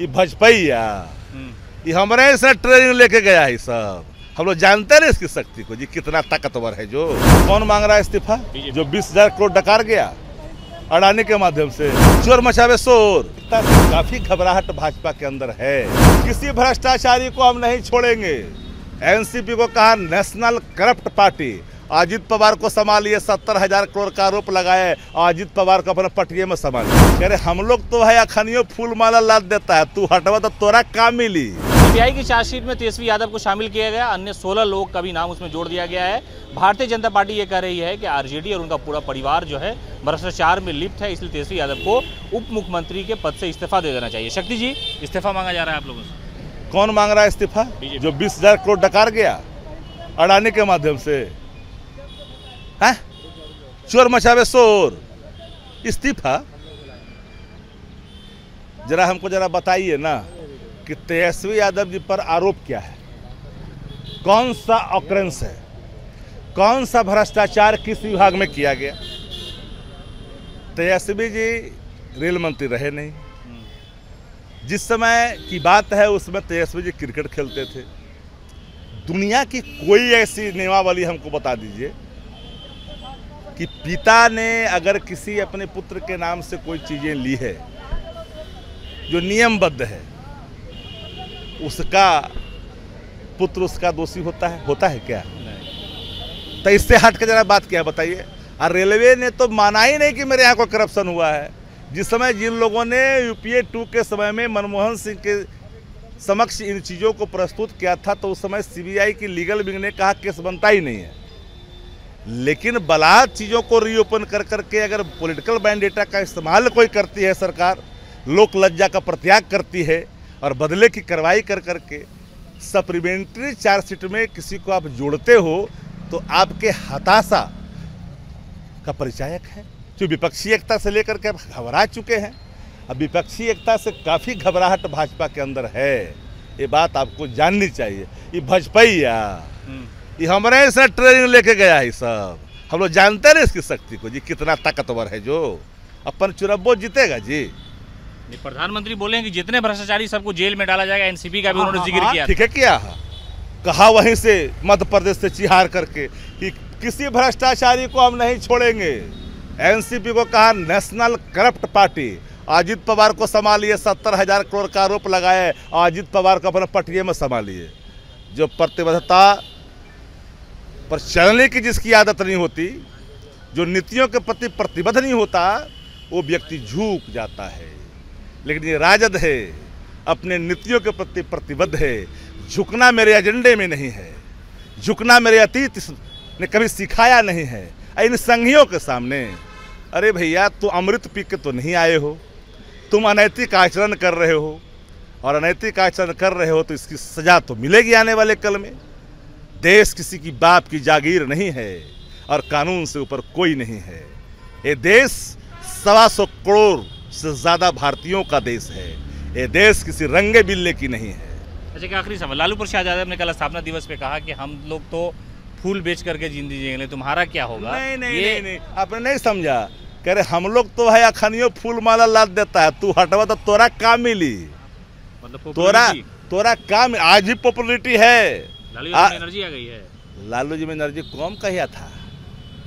ये भाजपा ये हमारे से ट्रेनिंग लेके गया है सब, हम लोग जानते नहीं इसकी शक्ति को जी कितना ताकतवर है। जो कौन मांग रहा है इस्तीफा? जो 20,000 करोड़ डकार गया अडानी के माध्यम से, शोर मचावे शोर। काफी घबराहट भाजपा के अंदर है, किसी भ्रष्टाचारी को हम नहीं छोड़ेंगे। एनसीपी को कहा national corrupt party, Ajit Pawar को संभालिए, 70,000 करोड़ का आरोप लगाए, अजित पवार को अपने पटिए में संभालिए। कह रहे हम लोग तो है अखनियो फूल माला लाद देता है, तू हटवा तो तोरा काम मिली। सीबीआई की चार्जशीट में तेजस्वी यादव को शामिल किया गया, अन्य 16 लोग का भी नाम उसमें जोड़ दिया गया है। भारतीय जनता पार्टी ये कह रही है कि RJD और उनका पूरा परिवार जो है भ्रष्टाचार में लिप्त है, इसलिए तेजस्वी यादव को उप मुख्यमंत्री के पद से इस्तीफा दे देना चाहिए। शक्ति जी, इस्तीफा मांगा जा रहा है आप लोगों से। कौन मांग रहा है इस्तीफा? जो 20,000 करोड़ डकार गया अडानी के माध्यम से, शोर मचावे शोर। इस्तीफा जरा हमको जरा बताइए ना कि तेजस्वी यादव जी पर आरोप क्या है, कौन सा ऑक्रेंस है, कौन सा भ्रष्टाचार किस विभाग में किया गया। तेजस्वी जी रेल मंत्री रहे नहीं, जिस समय की बात है उसमें तेजस्वी जी क्रिकेट खेलते थे। दुनिया की कोई ऐसी नियमावली हमको बता दीजिए कि पिता ने अगर किसी अपने पुत्र के नाम से कोई चीज़ें ली है जो नियमबद्ध है, उसका पुत्र उसका दोषी होता है क्या? तो इससे हट के जरा बात क्या है बताइए। और रेलवे ने तो माना ही नहीं कि मेरे यहाँ को करप्शन हुआ है। जिस समय जिन लोगों ने यूपीए 2 के समय में मनमोहन सिंह के समक्ष इन चीज़ों को प्रस्तुत किया था, तो उस समय CBI की लीगल विंग ने कहा केस बनता ही नहीं है। लेकिन बलात् चीज़ों को रीओपन कर करके अगर पॉलिटिकल बैंडेटा का इस्तेमाल कोई करती है सरकार, लोक लज्जा का प्रत्याग करती है और बदले की कार्रवाई कर करके सप्लीमेंट्री चार्जशीट में किसी को आप जोड़ते हो, तो आपके हताशा का परिचायक है। जो विपक्षी एकता से लेकर के घबरा चुके हैं, अब विपक्षी एकता से काफ़ी घबराहट भाजपा के अंदर है, ये बात आपको जाननी चाहिए। ये भाजपा ये हमारे से ट्रेनिंग लेके गया है सब, हम लोग जानते नहीं इसकी शक्ति को जी कितना ताकतवर है। जो अपन चुनाव जीतेगा जी। प्रधानमंत्री बोले कि जितने भ्रष्टाचारी सबको जेल में डाला जाएगा, एनसीपी का भी उन्होंने जिक्र किया। ठीक है, क्या कहा वहीं से मध्य प्रदेश से चिहार करके कि किसी भ्रष्टाचारी को हम नहीं छोड़ेंगे। एनसीपी को कहा national corrupt party, Ajit Pawar को संभालिए, 70,000 करोड़ का आरोप लगाए, अजित पवार को अपने पटिए में संभालिए। जो प्रतिबद्धता पर चलने की जिसकी आदत नहीं होती, जो नीतियों के प्रति प्रतिबद्ध नहीं होता, वो व्यक्ति झुक जाता है। लेकिन ये राजद है, अपने नीतियों के प्रति प्रतिबद्ध है। झुकना मेरे एजेंडे में नहीं है, झुकना मेरे अतीत ने कभी सिखाया नहीं है। इन संघियों के सामने अरे भैया, तू अमृत पी के तो नहीं आए हो, तुम अनैतिक आचरण कर रहे हो, और अनैतिक आचरण कर रहे हो तो इसकी सजा तो मिलेगी आने वाले कल में। देश किसी की बाप की जागीर नहीं है और कानून से ऊपर कोई नहीं है। ये देश 125 करोड़ से ज़्यादा भारतीयों का देश है, ये देश किसी रंगे बिल्ले की नहीं है। अच्छा, क्या आखिरी सवाल, लालू प्रसाद यादव ने कल स्थापना दिवस पे कहा कि हम लोग तो फूल बेच करके जिंदगी जिएंगे, तुम्हारा क्या होगा? नहीं, आपने नहीं समझा। कह रहे हम लोग तो है अखनियो फूल माला लाद देता है, तू हटवा तो तोरा का मिली। मतलब तोरा काम आज ही पॉपुलरिटी है, एनर्जी आ गई है। लालू जी में एनर्जी कम कहा था,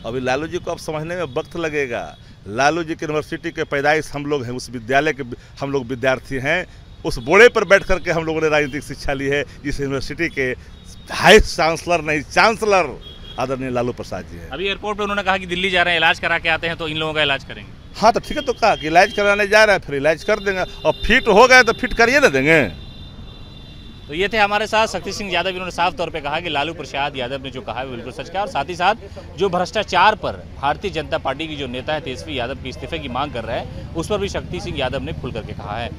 अभी लालू जी को अब समझने में वक्त लगेगा। लालू जी की यूनिवर्सिटी के पैदाइश हम लोग हैं, उस विद्यालय के हम लोग विद्यार्थी हैं, उस बोड़े पर बैठ कर के हम लोगों ने राजनीतिक शिक्षा ली है। इस यूनिवर्सिटी के वाइस चांसलर नहीं, चांसलर आदरणीय लालू प्रसाद जी हैं। अभी एयरपोर्ट पर उन्होंने कहा कि दिल्ली जा रहे हैं, इलाज करा के आते हैं, तो इन लोगों का इलाज करेंगे। हाँ तो ठीक है, तो कहा कि इलाज कराने जा रहे हैं, फिर इलाज कर देंगे, और फिट हो गए तो फिट करिए ना देंगे। तो ये थे हमारे साथ शक्ति सिंह यादव। इन्होंने साफ तौर पे कहा कि लालू प्रसाद यादव ने जो कहा है बिल्कुल सच कहा, और साथ ही साथ जो भ्रष्टाचार पर भारतीय जनता पार्टी की जो नेता है तेजस्वी यादव के इस्तीफे की मांग कर रहे हैं, उस पर भी शक्ति सिंह यादव ने खुल करके कहा है।